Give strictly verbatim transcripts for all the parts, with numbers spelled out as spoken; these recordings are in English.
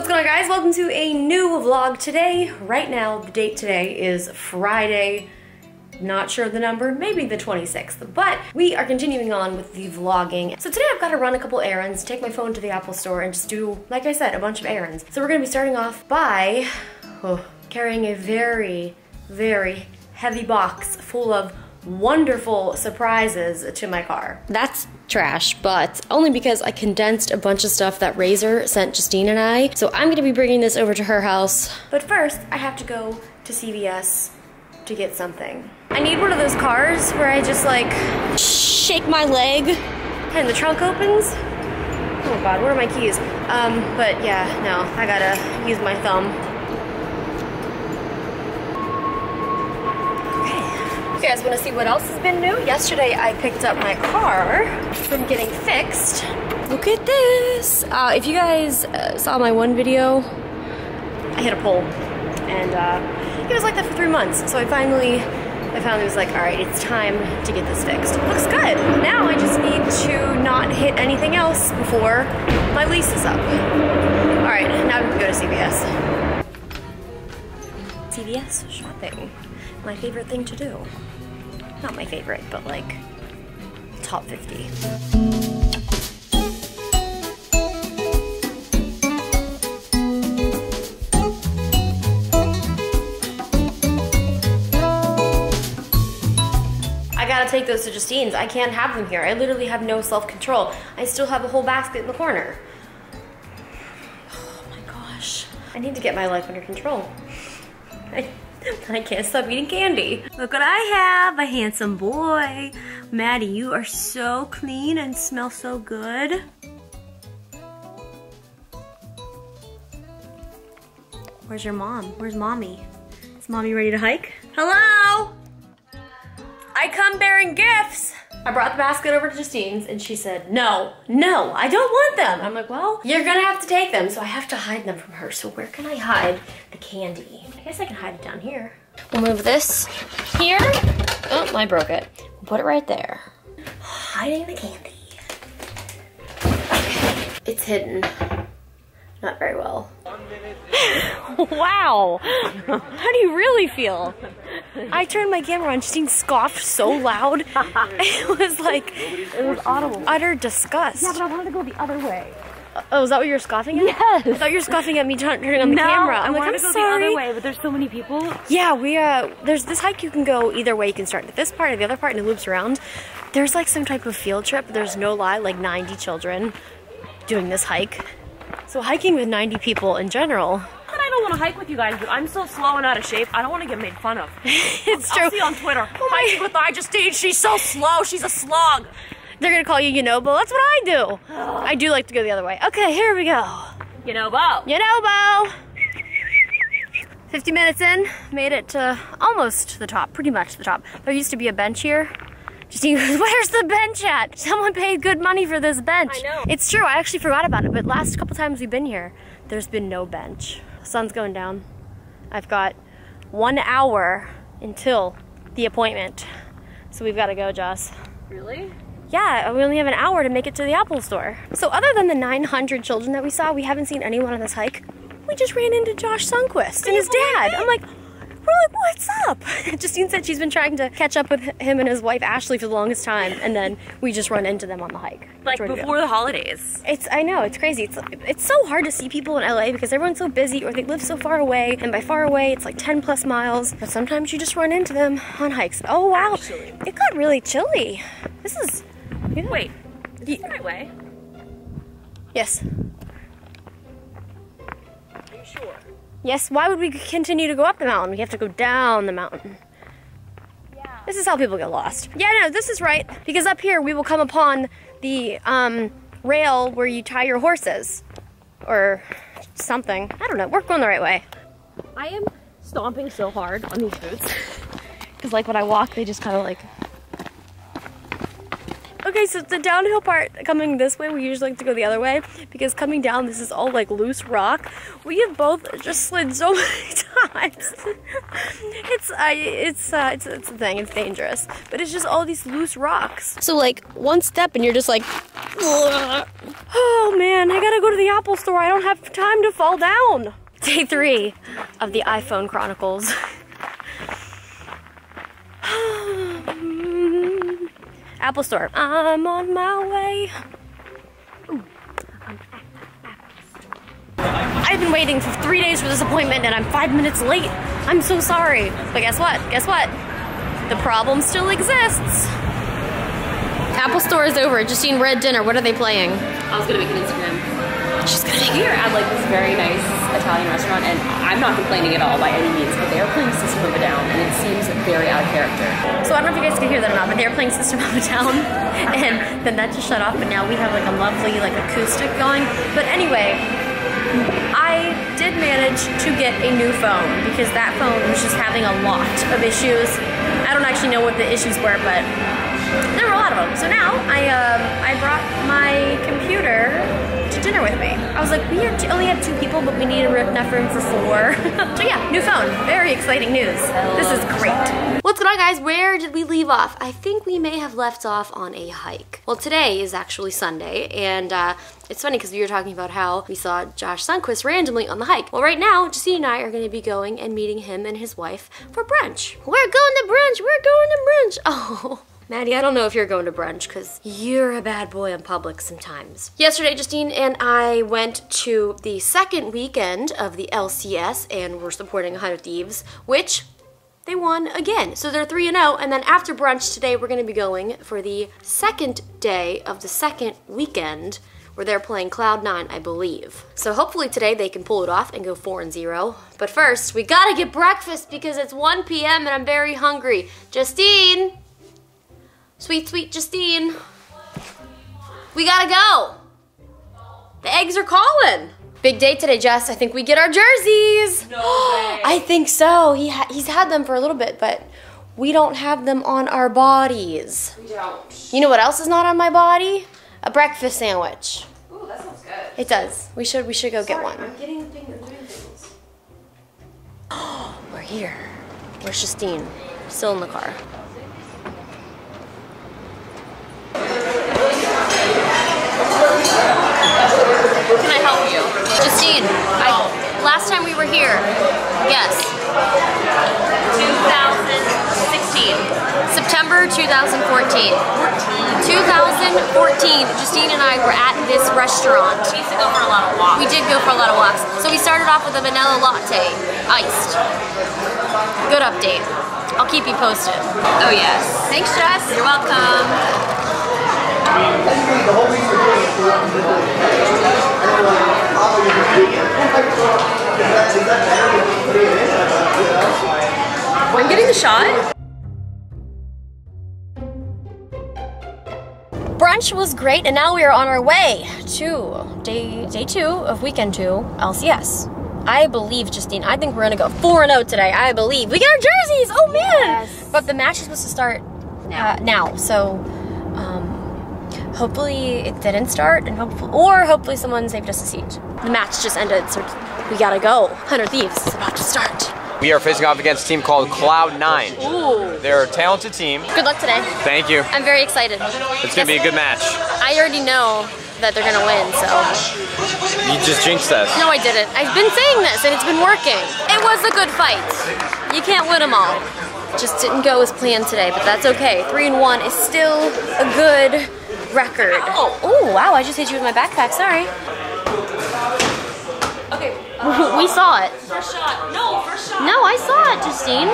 What's going on, guys? Welcome to a new vlog today. Right now, the date today is Friday, not sure of the number, maybe the twenty-sixth, but we are continuing on with the vlogging. So today I've got to run a couple errands, take my phone to the Apple Store, and just do, like I said, a bunch of errands. So we're going to be starting off by oh, carrying a very, very heavy box full of wonderful surprises to my car. That's trash, but only because I condensed a bunch of stuff that Razor sent Justine and I, so I'm gonna be bringing this over to her house. But first, I have to go to C V S to get something. I need one of those cars where I just like shake my leg and the trunk opens. Oh god, where are my keys? Um, but yeah, no, I gotta use my thumb. You guys want to see what else has been new? Yesterday I picked up my car from getting fixed. Look at this! Uh, if you guys uh, saw my one video, I hit a pole and uh, it was like that for three months. So I finally, I finally was like, alright, it's time to get this fixed. Looks good! Now I just need to not hit anything else before my lease is up. Alright, now we can go to C V S. C V S shopping. My favorite thing to do. Not my favorite, but like top fifty. I gotta take those to Justine's. I can't have them here. I literally have no self-control. I still have a whole basket in the corner. Oh my gosh. I need to get my life under control. I I can't stop eating candy. Look what I have, a handsome boy. Maddie, you are so clean and smell so good. Where's your mom? Where's mommy? Is mommy ready to hike? Hello? I come bearing gifts. I brought the basket over to Justine's and she said, no, no, I don't want them. I'm like, well, you're gonna have to take them. So I have to hide them from her. So where can I hide the candy? I guess I can hide it down here. We'll move this here. Oh, I broke it. We'll put it right there. Hiding the candy. Okay. It's hidden. Not very well. Wow, how do you really feel? I turned my camera on, Justine scoffed so loud. It was like, it was audible. Utter disgust. Yeah, but I wanted to go the other way. Oh, is that what you were scoffing at? Yes. I thought you were scoffing at me turning on the no, camera. I'm I like, I'm to go sorry. The other way, but there's so many people. Yeah, we, uh, there's this hike you can go either way. You can start at this part or the other part and it loops around. There's like some type of field trip. There's no lie, like ninety children doing this hike. So hiking with ninety people in general. And I don't want to hike with you guys, but I'm so slow and out of shape. I don't want to get made fun of. It's I'll, true. I'll see on Twitter. Oh my. Hiking with iJustine, she's so slow. She's a slog. They're going to call you Yonobo. That's what I do. Ugh. I do like to go the other way. Okay, here we go. Yonobo. Yonobo. fifty minutes in, made it to almost the top, pretty much the top. There used to be a bench here. Justine goes, where's the bench at? Someone paid good money for this bench. I know. It's true, I actually forgot about it, but last couple times we've been here, there's been no bench. The sun's going down. I've got one hour until the appointment. So we've gotta go, Joss. Really? Yeah, we only have an hour to make it to the Apple Store. So other than the nine hundred children that we saw, we haven't seen anyone on this hike. We just ran into Josh Sundquist and his dad. I'm like, we're like, what's up? Justine said she's been trying to catch up with him and his wife Ashley for the longest time, and then we just run into them on the hike. Like before the holidays. It's I know, it's crazy. It's it's so hard to see people in L A because everyone's so busy or they live so far away, and by far away it's like ten plus miles. But sometimes you just run into them on hikes. Oh wow, actually, it got really chilly. This is yeah. Wait, is this the right way? Yes. Are you sure? Yes, why would we continue to go up the mountain? We have to go down the mountain. Yeah. This is how people get lost. Yeah, no, this is right, because up here we will come upon the um, rail where you tie your horses, or something. I don't know, we're going the right way. I am stomping so hard on these boots, because like when I walk, they just kind of like... Okay, Okay, so the downhill part coming this way, we usually like to go the other way because coming down, this is all like loose rock. We have both just slid so many times. It's I, it's, uh, it's it's a thing. It's dangerous, but it's just all these loose rocks. So like one step and you're just like, ugh. Oh man, I gotta go to the Apple Store. I don't have time to fall down. Day three of the iPhone Chronicles. Apple Store. I'm on my way. Ooh, I'm at the Apple Store. I've been waiting for three days for this appointment and I'm five minutes late. I'm so sorry. But guess what? Guess what? The problem still exists. Apple Store is over. Justine, Red Dinner. What are they playing? I was gonna make an Instagram. She's gonna make it. We are at like this very nice Italian restaurant and I'm not complaining at all by any means, but they are playing System of a Down and it seems very out of character. So I don't know if you guys can hear that or not, but they were playing System of a Down and then that just shut off, but now we have like a lovely like acoustic going. But anyway, I did manage to get a new phone because that phone was just having a lot of issues. I don't actually know what the issues were, but there were a lot of them. So now I um, I brought my computer to dinner with me. I was like, we have to only have two people, but we need enough room for four. So yeah, new phone. Very exciting news. This is great. What's going on, guys? Where did we leave off? I think we may have left off on a hike. Well, today is actually Sunday, and uh, it's funny because we were talking about how we saw Josh Sundquist randomly on the hike. Well, right now, Justine and I are going to be going and meeting him and his wife for brunch. We're going to brunch. We're going to brunch. Oh. Maddie, I don't know if you're going to brunch because you're a bad boy in public sometimes. Yesterday, Justine and I went to the second weekend of the L C S and we're supporting one hundred Thieves, which they won again. So they're three and oh, and then after brunch today, we're gonna be going for the second day of the second weekend where they're playing Cloud nine, I believe. So hopefully today they can pull it off and go four and zero. But first, we gotta get breakfast because it's one p m and I'm very hungry. Justine! Sweet, sweet Justine. We gotta go. The eggs are calling. Big day today, Jess. I think we get our jerseys. No way. I think so. He ha he's had them for a little bit, but we don't have them on our bodies. We don't. You know what else is not on my body? A breakfast sandwich. Ooh, that sounds good. It does. We should we should go Sorry, get one. I'm getting the thing that doing things. Oh, we're here. Where's Justine? Still in the car. Can I help you? Justine, I, last time we were here, yes. twenty sixteen. September twenty fourteen. twenty fourteen, Justine and I were at this restaurant. We used to go for a lot of walks. We did go for a lot of walks. So we started off with a vanilla latte, iced. Good update. I'll keep you posted. Oh yes. Thanks, Jess. You're welcome. I'm getting the shot. Brunch was great, and now we are on our way to day day two of weekend two L C S. I believe, Justine, I think we're gonna go four and oh today. I believe we got our jerseys. Oh man! Yes. But the match is supposed to start now. Uh, now, so. Um, Hopefully it didn't start, and hopefully, or hopefully someone saved us a seat. The match just ended, so we gotta go. one hundred Thieves is about to start. We are facing off against a team called Cloud nine. Ooh. They're a talented team. Good luck today. Thank you. I'm very excited. It's gonna be a good match. I already know that they're gonna win, so. You just jinxed us. No, I didn't. I've been saying this, and it's been working. It was a good fight. You can't win them all. Just didn't go as planned today, but that's okay. Three and one is still a good record. Oh, oh wow, I just hit you with my backpack, sorry. Okay. Uh, we saw it. First shot. No, first shot. No, I saw it, Justine.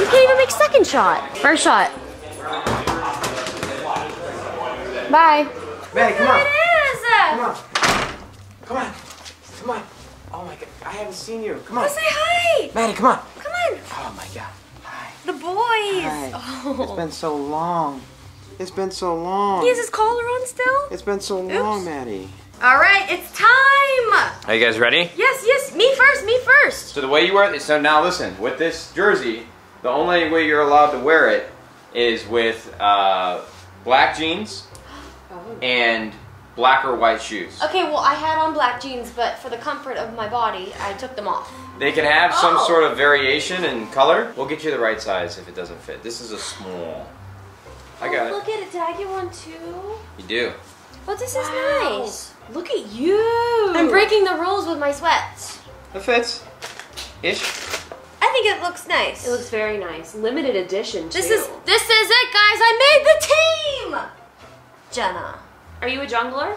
You can't even make second shot. First shot. Bye. Maddie, come on. It is. Come on. Come on. Come on. Oh my god, I haven't seen you. Come on. Say hi. Maddie, come on. Come on. Oh my god. Hi. The boys. Hi. Oh. It's been so long. It's been so long. He has his collar on still? It's been so Oops. long, Maddie. All right, it's time. Are you guys ready? Yes, yes, me first, me first. So the way you wear it, so now listen, with this jersey, the only way you're allowed to wear it is with uh, black jeans and black or white shoes. Okay, well, I had on black jeans, but for the comfort of my body, I took them off. They can have some oh. sort of variation in color. We'll get you the right size if it doesn't fit. This is a small. I got oh, look it. Look at it. Did I get one too? You do. Well, this wow. is nice. Look at you. I'm breaking the rules with my sweats. It fits. Ish. I think it looks nice. It looks very nice. Limited edition too. This is, this is it, guys. I made the team. Jenna. Are you a jungler?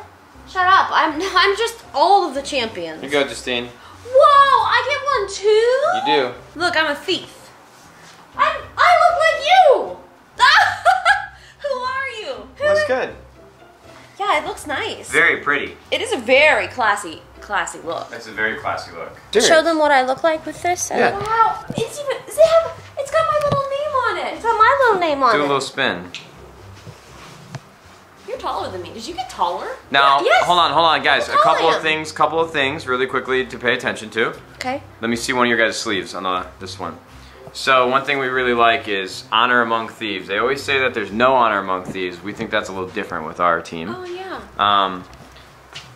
Shut up. I'm I'm just all of the champions. Here you go, Justine. Whoa, I get one too? You do. Look, I'm a thief. I'm, I look like you. Who are you? Who That's good. Yeah, it looks nice. Very pretty. It is a very classy, classy look. It's a very classy look. Dude. Show them what I look like with this. Yeah. Wow. It's even, does it have, it's got my little name on it. It's got my little name on it. Do a little spin. You're taller than me. Did you get taller? Now, yeah, yes. hold on, hold on, guys. A couple of things, couple of things really quickly to pay attention to. Okay. Let me see one of your guys' sleeves on the, this one. So one thing we really like is honor among thieves. They always say that there's no honor among thieves. We think that's a little different with our team. Oh, yeah. Um,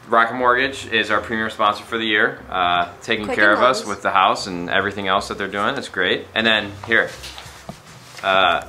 Rocket Mortgage is our premier sponsor for the year, uh, taking Quick care of homes. us with the house and everything else that they're doing. It's great. And then here, uh,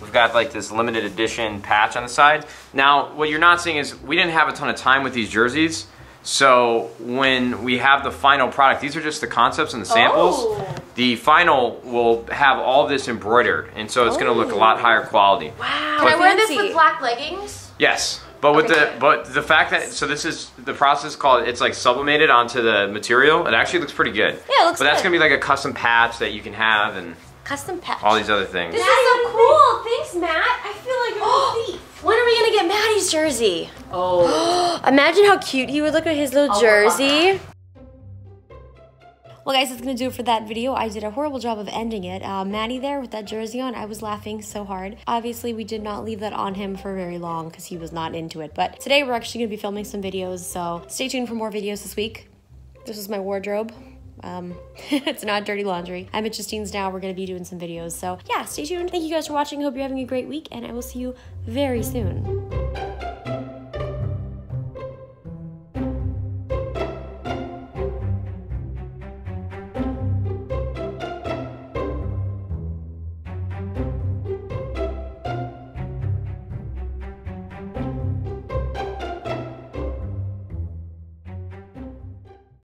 we've got like this limited edition patch on the side. Now, what you're not seeing is we didn't have a ton of time with these jerseys. So when we have the final product, these are just the concepts and the samples. Oh. The final will have all this embroidered, and so it's oh. going to look a lot higher quality. Wow! But can I wear this with black leggings? Yes, but with okay. the but the fact that so this is the process called it's like sublimated onto the material. It actually looks pretty good. Yeah, it looks. But good. that's going to be like a custom patch that you can have and custom patch. All these other things. This Maddie, is so cool. Thanks, Matt. I feel like I'm oh. a thief. When are we gonna get Maddie's jersey? Oh. Imagine how cute he would look with his little oh, jersey. Well guys, that's gonna do it for that video. I did a horrible job of ending it. Uh, Maddie there with that jersey on, I was laughing so hard. Obviously we did not leave that on him for very long because he was not into it. But today we're actually gonna be filming some videos, so stay tuned for more videos this week. This is my wardrobe. Um, it's not dirty laundry. I'm at Justine's now. We're going to be doing some videos. So yeah, stay tuned. Thank you guys for watching. Hope you're having a great week and I will see you very soon.